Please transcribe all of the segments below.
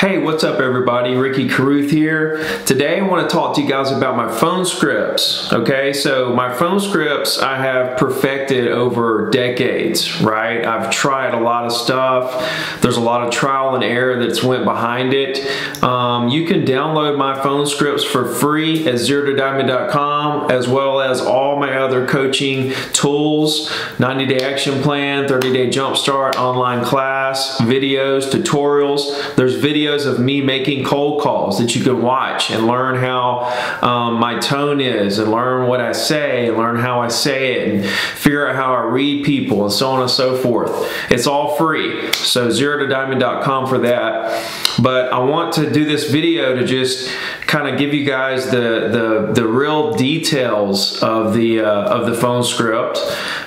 Hey, what's up everybody? Ricky Carruth here. Today I want to talk to you guys about my phone scripts. Okay, so my phone scripts I have perfected over decades, right? I've tried a lot of stuff. There's a lot of trial and error that's went behind it. You can download my phone scripts for free at ZeroToDiamond.com, as well as all my other coaching tools, 90-day action plan, 30-day jumpstart, online class, videos, tutorials. There's videos of me making cold calls that you can watch and learn how my tone is, and learn what I say, and learn how I say it, and figure out how I read people, and so on and so forth. It's all free. So ZeroToDiamond.com for that. But I want to do this video to just kind of give you guys the real details of the phone script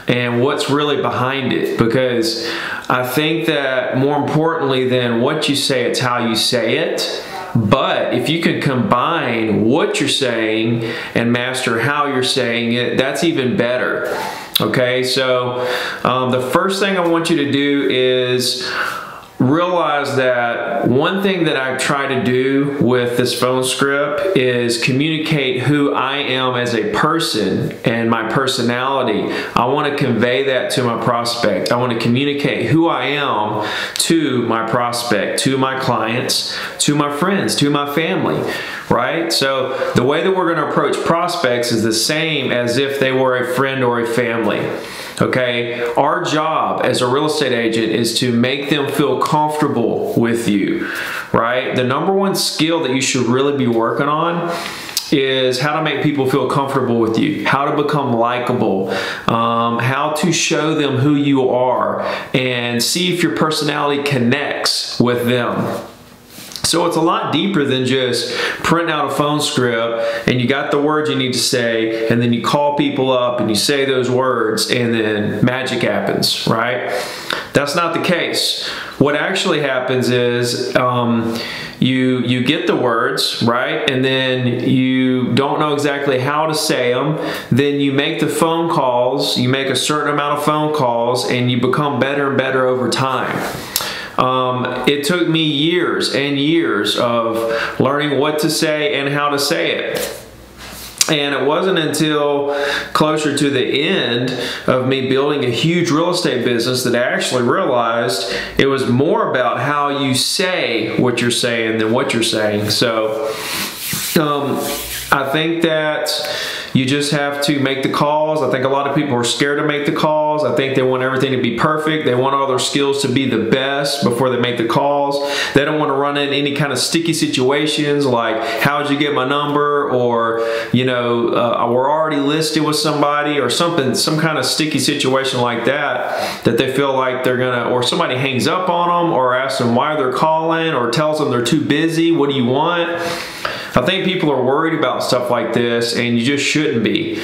and what's really behind it, because I think that more importantly than what you say, it's how you say it. But if you can combine what you're saying and master how you're saying it, that's even better. Okay, so the first thing I want you to do is realize that one thing that I've tried to do with this phone script is communicate who I am as a person and my personality. I want to convey that to my prospect. I want to communicate who I am to my prospect, to my clients, to my friends, to my family, right? So the way that we're going to approach prospects is the same as if they were a friend or a family. Okay, our job as a real estate agent is to make them feel comfortable with you, right? The number one skill that you should really be working on is how to make people feel comfortable with you, how to become likable, how to show them who you are and see if your personality connects with them. So it's a lot deeper than just printing out a phone script and you got the words you need to say, and then you call people up and you say those words and then magic happens, right? That's not the case. What actually happens is you get the words, right? And then you don't know exactly how to say them. Then you make the phone calls, you make a certain amount of phone calls, and you become better and better over time. It took me years and years of learning what to say and how to say it. And it wasn't until closer to the end of me building a huge real estate business that I actually realized it was more about how you say what you're saying than what you're saying. So I think that you just have to make the calls. I think a lot of people are scared to make the calls. I think they want everything to be perfect. They want all their skills to be the best before they make the calls. They don't want to run into any kind of sticky situations like, how'd you get my number? Or, you know, we're already listed with somebody, or something, some kind of sticky situation like that, that they feel like they're gonna, or somebody hangs up on them or asks them why they're calling or tells them they're too busy. What do you want? I think people are worried about stuff like this, and you just shouldn't be.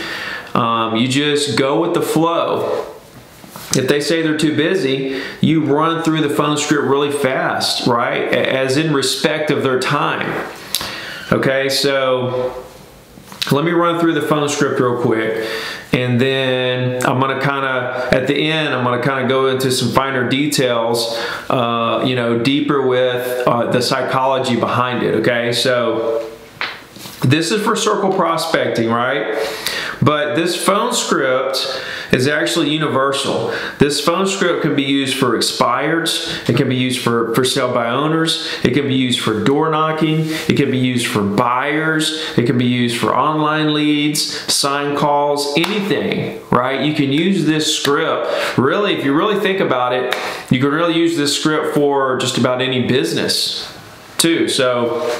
You just go with the flow. If they say they're too busy, you run through the phone script really fast, right? As in respect of their time. Okay, so let me run through the phone script real quick, and then I'm gonna kind of, at the end, I'm gonna kind of go into some finer details, you know, deeper with the psychology behind it, okay? So this is for circle prospecting, right? But this phone script is actually universal. This phone script can be used for expireds. It can be used for sale by owners. It can be used for door knocking. It can be used for buyers. It can be used for online leads, sign calls, anything, right? You can use this script. Really, if you really think about it, you can really use this script for just about any business too. So,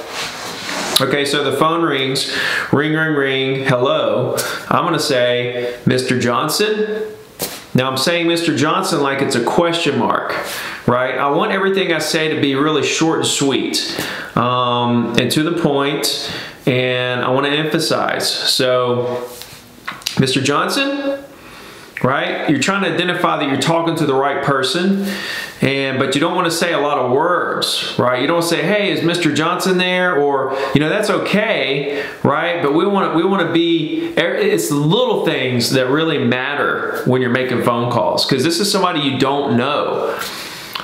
okay, so the phone rings, ring, ring, ring, hello. I'm gonna say, Mr. Johnson. Now I'm saying Mr. Johnson like it's a question mark, right? I want everything I say to be really short and sweet, and to the point, and I wanna emphasize. So, Mr. Johnson, right? You're trying to identify that you're talking to the right person, but you don't want to say a lot of words, right? You don't say, hey, is Mr. Johnson there? Or, you know, that's okay, right? But we want to be, it's little things that really matter when you're making phone calls, because this is somebody you don't know.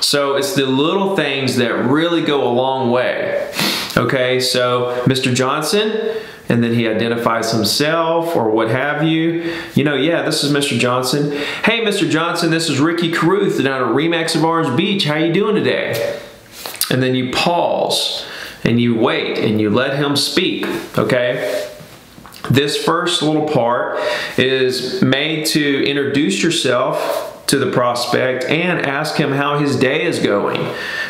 So it's the little things that really go a long way. Okay, so Mr. Johnson, and then he identifies himself or what have you. You know, yeah, this is Mr. Johnson. Hey, Mr. Johnson, this is Ricky Carruth down at RE/MAX of Orange Beach. How you doing today? And then you pause and you wait and you let him speak, okay? This first little part is made to introduce yourself to the prospect and ask him how his day is going.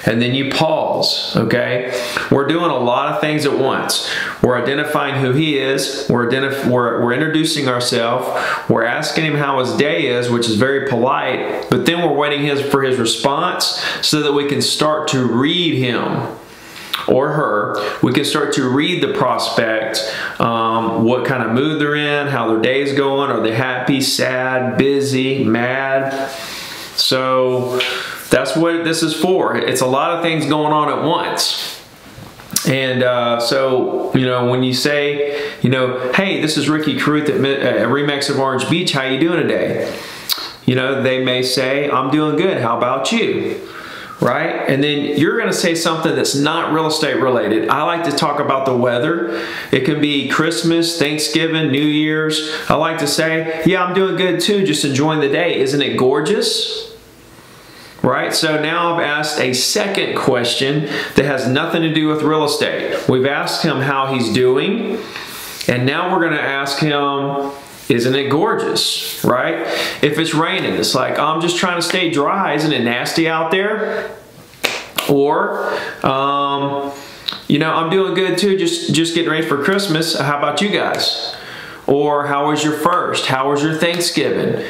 And then you pause, okay? We're doing a lot of things at once. We're identifying who he is, we're introducing ourselves, we're asking him how his day is, which is very polite, but then we're waiting for his response so that we can start to read him or her. We can start to read the prospect, what kind of mood they're in, how their day is going, are they happy, sad, busy, mad. So that's what this is for. It's a lot of things going on at once. And so, you know, when you say, you know, hey, this is Ricky Carruth at RE/MAX of Orange Beach, how you doing today? You know, they may say, I'm doing good, how about you? Right? And then you're going to say something that's not real estate related. I like to talk about the weather. It can be Christmas, Thanksgiving, New Year's. I like to say, yeah, I'm doing good too, just enjoying the day. Isn't it gorgeous? Right? So now I've asked a second question that has nothing to do with real estate. We've asked him how he's doing, and now we're going to ask him, isn't it gorgeous, right? If it's raining, it's like, I'm just trying to stay dry. Isn't it nasty out there? Or, you know, I'm doing good too, just getting ready for Christmas. How about you guys? Or how was your first? How was your Thanksgiving?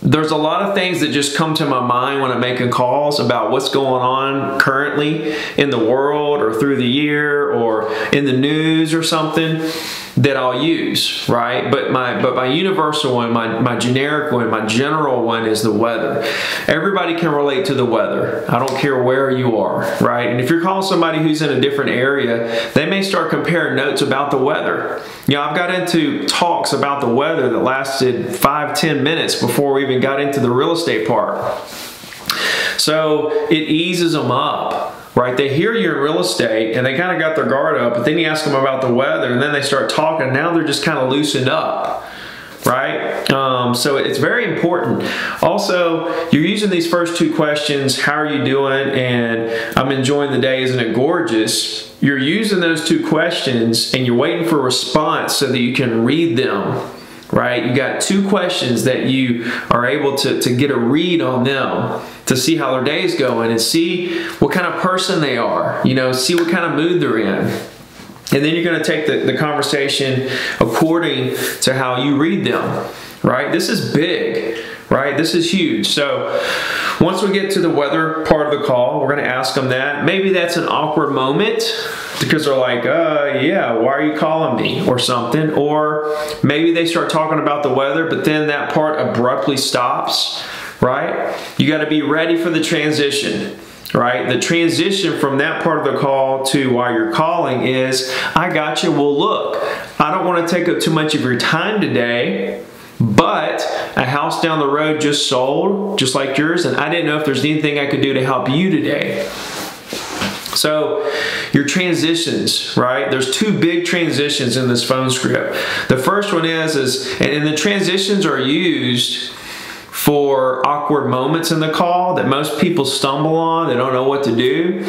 There's a lot of things that just come to my mind when I'm making calls about what's going on currently in the world or through the year or in the news or something that I'll use, right? But my universal one, my generic one, my general one is the weather. Everybody can relate to the weather. I don't care where you are, right? And if you're calling somebody who's in a different area, they may start comparing notes about the weather. You know, I've got into talks about the weather that lasted 5-10 minutes before we even got into the real estate part. So it eases them up. Right, they hear you in real estate and they kind of got their guard up, but then you ask them about the weather and then they start talking. Now they're just kind of loosened up, right? So it's very important. Also, you're using these first two questions, how are you doing? And I'm enjoying the day, isn't it gorgeous? You're using those two questions and you're waiting for a response so that you can read them, right? You got two questions that you are able to get a read on them, to see how their day's going and see what kind of person they are, you know, see what kind of mood they're in. And then you're going to take the conversation according to how you read them, right? This is big, right? This is huge. So once we get to the weather part of the call, we're going to ask them that. Maybe that's an awkward moment because they're like, yeah, why are you calling me or something? Or maybe they start talking about the weather, but then that part abruptly stops. Right? You got to be ready for the transition, right? The transition from that part of the call to why you're calling is, I got you. Well, look, I don't want to take up too much of your time today, but a house down the road just sold, just like yours, and I didn't know if there's anything I could do to help you today. So your transitions, right? There's two big transitions in this phone script. The first one and the transitions are used for awkward moments in the call that most people stumble on, they don't know what to do.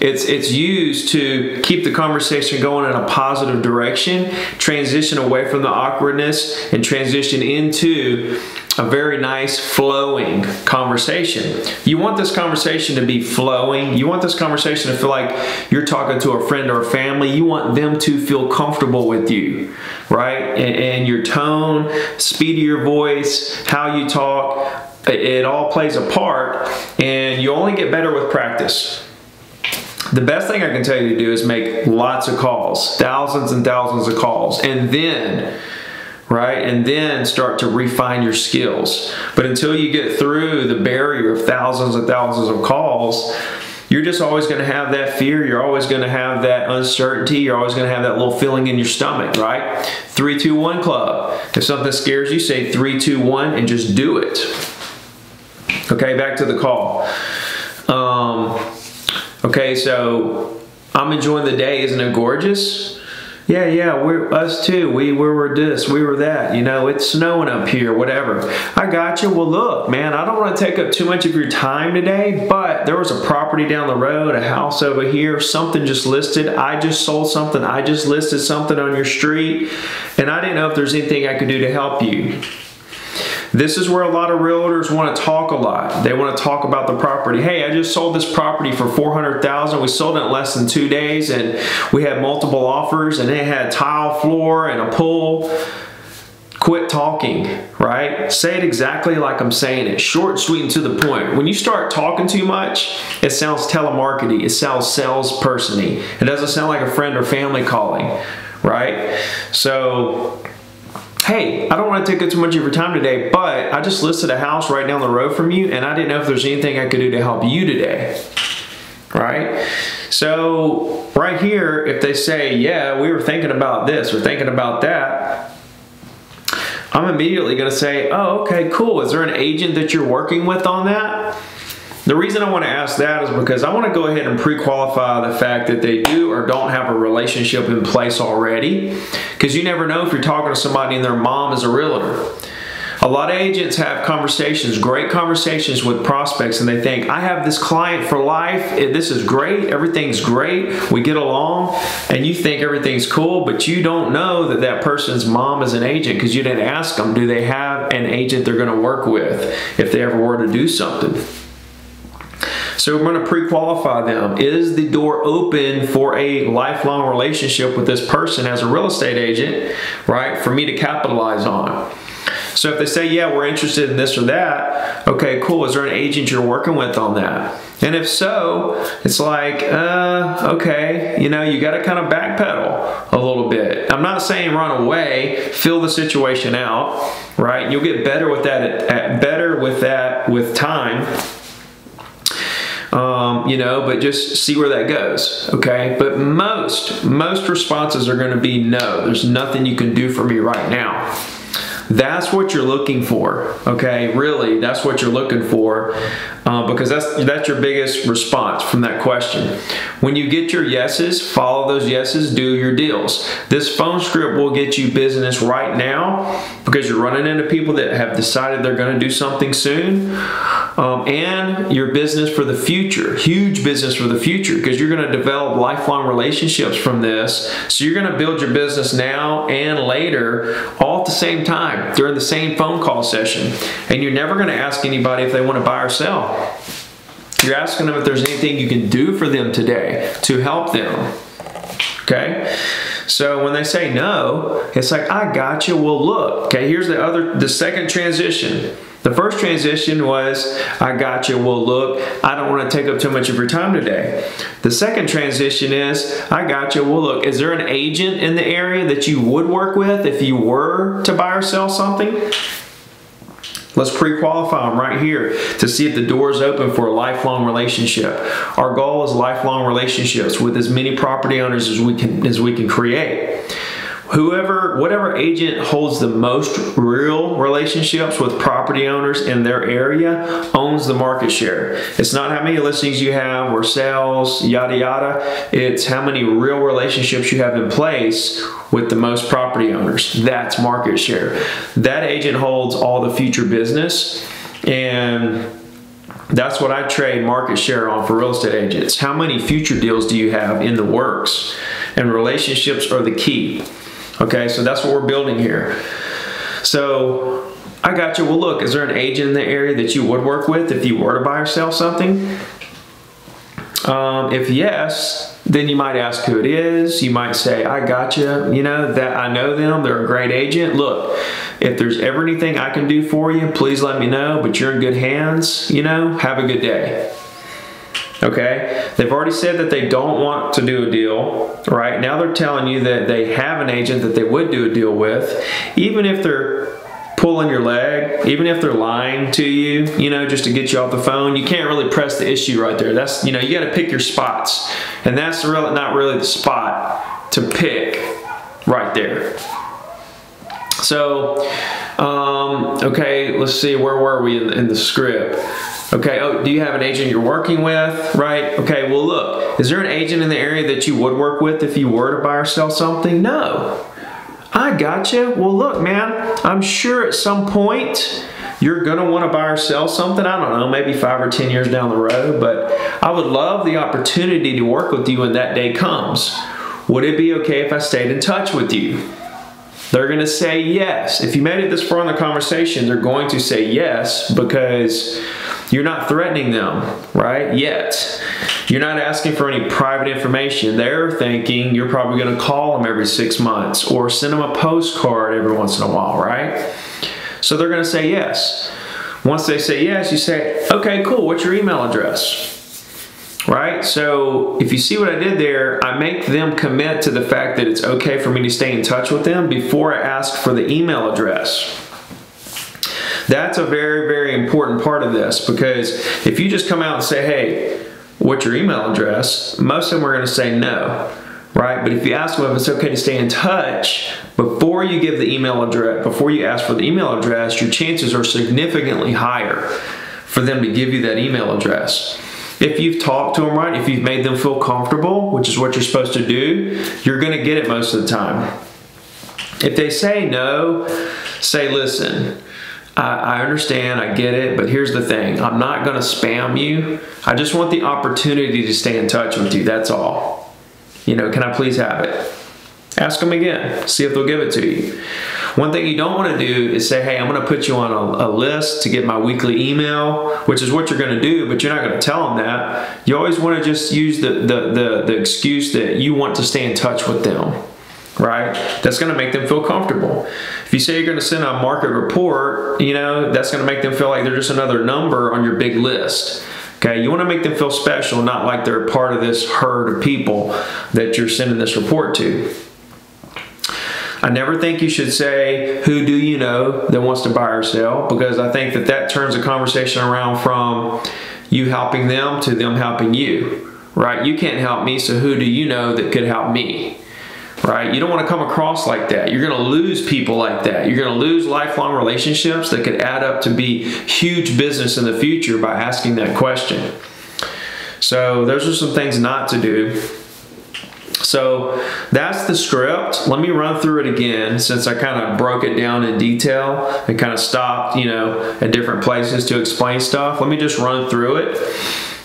It's used to keep the conversation going in a positive direction, transition away from the awkwardness and transition into a very nice flowing conversation. You want this conversation to be flowing. You want this conversation to feel like you're talking to a friend or a family. You want them to feel comfortable with you, right? And your tone, speed of your voice, how you talk, it all plays a part, and you only get better with practice. The best thing I can tell you to do is make lots of calls, thousands and thousands of calls, and then, right, and then start to refine your skills. But until you get through the barrier of thousands and thousands of calls, you're just always going to have that fear. You're always going to have that uncertainty. You're always going to have that little feeling in your stomach, right? 3, 2, 1 club. If something scares you, say 3, 2, 1, and just do it. Okay, back to the call. Okay, so I'm enjoying the day. Isn't it gorgeous? Yeah, yeah, we're us too. We were this, we were that. You know, it's snowing up here, whatever. I got you. Well, look, man, I don't want to take up too much of your time today, but there was a property down the road, a house over here, something just listed. I just sold something. I just listed something on your street, and I didn't know if there's anything I could do to help you. This is where a lot of realtors want to talk a lot. They want to talk about the property. Hey, I just sold this property for $400,000. We sold it in less than 2 days, and we had multiple offers, and it had a tile floor and a pool. Quit talking, right? Say it exactly like I'm saying it. Short, sweet, and to the point. When you start talking too much, it sounds telemarketing. It sounds salesperson-y. It doesn't sound like a friend or family calling, right? So, hey, I don't want to take up too much of your time today, but I just listed a house right down the road from you, and I didn't know if there's anything I could do to help you today, right? So right here, if they say, yeah, we were thinking about this, we're thinking about that, I'm immediately going to say, oh, okay, cool. Is there an agent that you're working with on that? The reason I want to ask that is because I want to go ahead and pre-qualify the fact that they do or don't have a relationship in place already, because you never know if you're talking to somebody and their mom is a realtor. A lot of agents have conversations, great conversations with prospects, and they think, I have this client for life. This is great. Everything's great. We get along, and you think everything's cool, but you don't know that that person's mom is an agent because you didn't ask them, do they have an agent they're going to work with if they ever were to do something? So we're going to pre-qualify them. Is the door open for a lifelong relationship with this person as a real estate agent, right, for me to capitalize on? So if they say, yeah, we're interested in this or that, okay, cool. Is there an agent you're working with on that? And if so, it's like, okay, you know, you got to kind of backpedal a little bit. I'm not saying run away, fill the situation out, right? You'll get better with that, with time. You know, but just see where that goes, okay? But most responses are going to be no. There's nothing you can do for me right now. That's what you're looking for, okay? Really, that's what you're looking for, because that's your biggest response from that question. When you get your yeses, follow those yeses, do your deals. This phone script will get you business right now because you're running into people that have decided they're going to do something soon, and your business for the future, huge business for the future, because you're going to develop lifelong relationships from this. So you're going to build your business now and later all at the same time, during the same phone call session. And you're never going to ask anybody if they want to buy or sell. You're asking them if there's anything you can do for them today to help them. Okay? So when they say no, it's like, I got you. Well, look. Okay, here's the second transition. The first transition was, I got you. Well, look, I don't want to take up too much of your time today. The second transition is, I got you. Well, look, is there an agent in the area that you would work with if you were to buy or sell something? Let's pre-qualify them right here to see if the door is open for a lifelong relationship. Our goal is lifelong relationships with as many property owners as we can create. Whatever agent holds the most real relationships with property owners in their area owns the market share. It's not how many listings you have or sales, yada, yada. It's how many real relationships you have in place with the most property owners. That's market share. That agent holds all the future business, and that's what I trade market share on for real estate agents. How many future deals do you have in the works? And relationships are the key. Okay, so that's what we're building here. So, I got you. Well, look, is there an agent in the area that you would work with if you were to buy or sell something? If yes, then you might ask who it is. You might say, I got you. You know, that I know them. They're a great agent. Look, if there's ever anything I can do for you, please let me know. But you're in good hands. You know, have a good day. Okay, they've already said that they don't want to do a deal, right? Now they're telling you that they have an agent that they would do a deal with, even if they're pulling your leg, even if they're lying to you, you know, just to get you off the phone. You can't really press the issue right there. That's, you know, you got to pick your spots, and that's really not really the spot to pick right there. So Okay, let's see, where were we in the script? Okay, oh, do you have an agent you're working with, right? Okay, well look, is there an agent in the area that you would work with if you were to buy or sell something? No. I gotcha. Well look, man, I'm sure at some point you're gonna wanna buy or sell something, I don't know, maybe 5 or 10 years down the road, but I would love the opportunity to work with you when that day comes. Would it be okay if I stayed in touch with you? They're gonna say yes. If you made it this far in the conversation, they're going to say yes because you're not threatening them, right? Yet. You're not asking for any private information. They're thinking you're probably gonna call them every 6 months or send them a postcard every once in a while, right? So they're gonna say yes. Once they say yes, you say, okay, cool, what's your email address? Right, so if you see what I did there, I make them commit to the fact that it's okay for me to stay in touch with them before I ask for the email address. That's a very, very important part of this, because if you just come out and say, hey, what's your email address? Most of them are gonna say no, right? But if you ask them if it's okay to stay in touch before you give the email address, before you ask for the email address, your chances are significantly higher for them to give you that email address. If you've talked to them right, if you've made them feel comfortable, which is what you're supposed to do, you're gonna get it most of the time. If they say no, say, listen, I understand, I get it, but here's the thing, I'm not gonna spam you. I just want the opportunity to stay in touch with you, that's all. You know, can I please have it? Ask them again, see if they'll give it to you. One thing you don't wanna do is say, hey, I'm gonna put you on a list to get my weekly email, which is what you're gonna do, but you're not gonna tell them that. You always wanna just use the excuse that you want to stay in touch with them, right? That's gonna make them feel comfortable. If you say you're gonna send a market report, you know, that's gonna make them feel like they're just another number on your big list. Okay, you wanna make them feel special, not like they're part of this herd of people that you're sending this report to. I never think you should say, who do you know that wants to buy or sell? Because I think that that turns the conversation around from you helping them to them helping you, right? You can't help me, so who do you know that could help me, right? You don't want to come across like that. You're going to lose people like that. You're going to lose lifelong relationships that could add up to be huge business in the future by asking that question. So those are some things not to do. So that's the script. Let me run through it again, since I kind of broke it down in detail and kind of stopped, you know, at different places to explain stuff. Let me just run through it,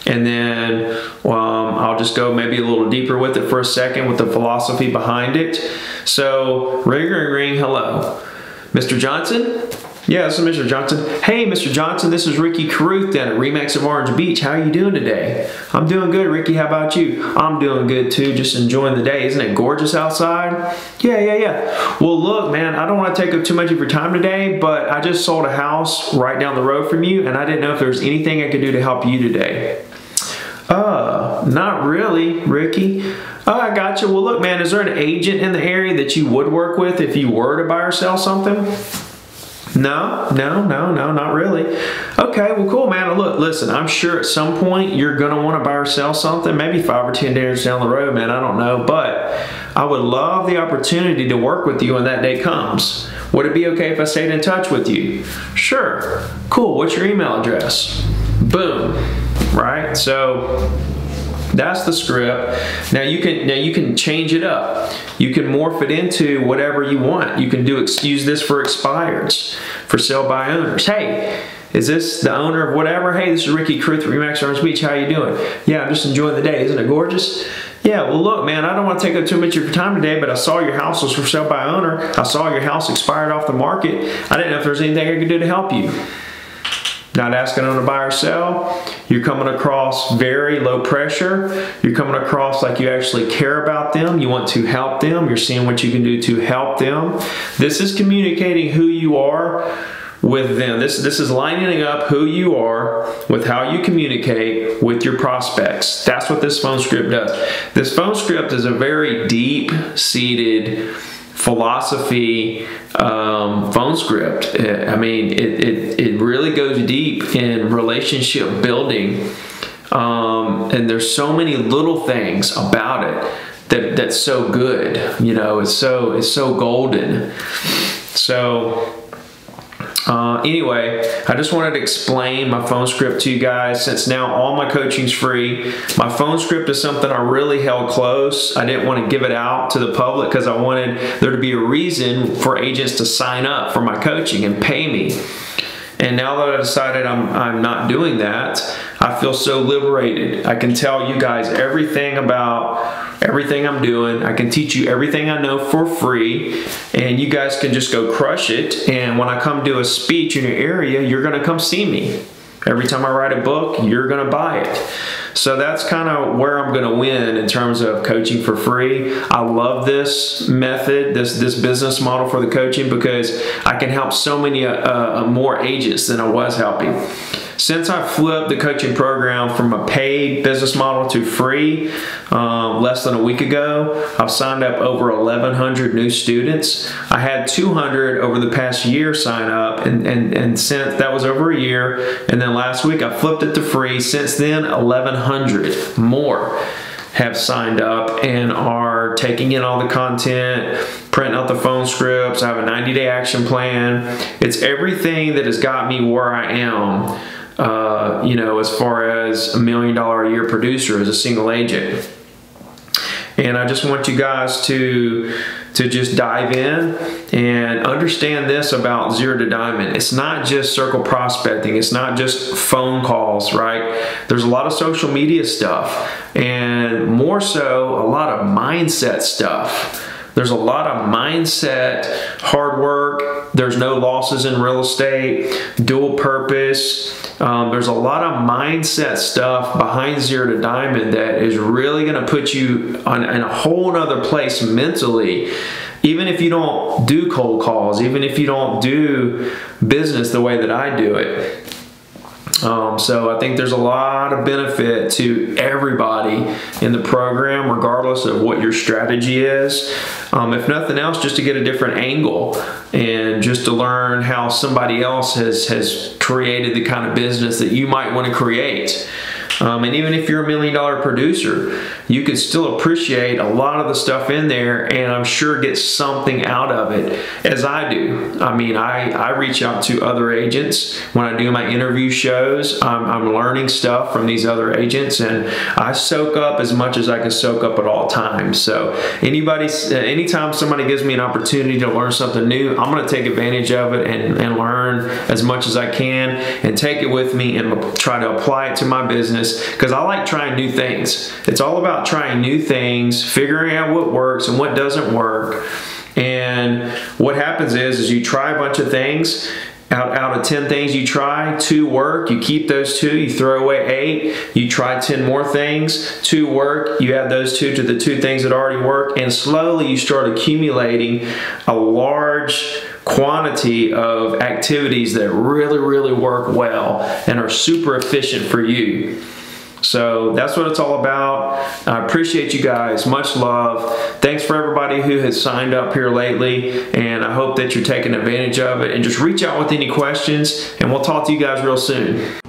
and then I'll just go maybe a little deeper with it for a second with the philosophy behind it. So ring, hello. Mr. Johnson? Yeah, this is Mr. Johnson. Hey, Mr. Johnson, this is Ricky Carruth down at RE/MAX of Orange Beach. How are you doing today? I'm doing good, Ricky. How about you? I'm doing good, too. Just enjoying the day. Isn't it gorgeous outside? Yeah. Well, look, man, I don't want to take up too much of your time today, but I just sold a house right down the road from you, and I didn't know if there was anything I could do to help you today. Not really, Ricky. Oh, I got you. Well, look, man, is there an agent in the area that you would work with if you were to buy or sell something? No, not really. Okay, well, cool, man. Look, listen, I'm sure at some point you're going to want to buy or sell something, maybe 5 or 10 years down the road, man, I don't know, but I would love the opportunity to work with you when that day comes. Would it be okay if I stayed in touch with you? Sure. Cool, what's your email address? Boom, right? So that's the script. Now you can change it up. You can morph it into whatever you want. You can use this for expireds, for sell by owners. Hey, is this the owner of whatever? Hey, this is Ricky Carruth, RE/MAX Orange Beach. How you doing? Yeah, I'm just enjoying the day. Isn't it gorgeous? Yeah, well look, man, I don't want to take up too much of your time today, but I saw your house was for sale by owner. I saw your house expired off the market. I didn't know if there's anything I could do to help you. Not asking them to buy or sell. You're coming across very low pressure. You're coming across like you actually care about them. You want to help them. You're seeing what you can do to help them. This is communicating who you are with them. This is lining up who you are with how you communicate with your prospects. That's what this phone script does. This phone script is a very deep-seated philosophy phone script. I mean, it really goes deep in relationship building, and there's so many little things about it that's so good. You know, it's so golden. So Anyway, I just wanted to explain my phone script to you guys, since now all my coaching's free. My phone script is something I really held close. I didn't want to give it out to the public because I wanted there to be a reason for agents to sign up for my coaching and pay me. And now that I decided I'm not doing that, I feel so liberated. I can tell you guys everything about everything I'm doing. I can teach you everything I know for free, and you guys can just go crush it. And when I come do a speech in your area, you're gonna come see me. Every time I write a book, you're gonna buy it. So that's kind of where I'm gonna win in terms of coaching for free. I love this method, this business model for the coaching, because I can help so many more agents than I was helping. Since I flipped the coaching program from a paid business model to free less than a week ago, I've signed up over 1,100 new students. I had 200 over the past year sign up, and since that was over a year, and then last week I flipped it to free. Since then, 1,100 more have signed up and are taking in all the content, printing out the phone scripts. I have a 90-day action plan. It's everything that has got me where I am. You know, as far as $1 million a year producer as a single agent. And I just want you guys to just dive in and understand this about Zero to Diamond. It's not just circle prospecting. It's not just phone calls, right? There's a lot of social media stuff, and more so a lot of mindset stuff. There's a lot of mindset, hard work. There's no losses in real estate, dual purpose. There's a lot of mindset stuff behind Zero to Diamond that is really gonna put you in a whole nother place mentally. Even if you don't do cold calls, even if you don't do business the way that I do it. So I think there's a lot of benefit to everybody in the program, regardless of what your strategy is. If nothing else, just to get a different angle and just to learn how somebody else has created the kind of business that you might want to create. And even if you're $1 million producer, you can still appreciate a lot of the stuff in there, and I'm sure get something out of it, as I do. I mean, I reach out to other agents when I do my interview shows. I'm learning stuff from these other agents, and I soak up as much as I can soak up at all times. So anytime somebody gives me an opportunity to learn something new, I'm going to take advantage of it and learn as much as I can and take it with me and try to apply it to my business. Because I like trying new things. It's all about trying new things, figuring out what works and what doesn't work. And what happens is you try a bunch of things. Out of 10 things you try, 2 work, you keep those 2, you throw away 8, you try 10 more things, 2 work, you add those 2 to the 2 things that already work, and slowly you start accumulating a large quantity of activities that really, really work well and are super efficient for you. So that's what it's all about. I appreciate you guys. Much love. Thanks for everybody who has signed up here lately, and I hope that you're taking advantage of it. And just reach out with any questions, and we'll talk to you guys real soon.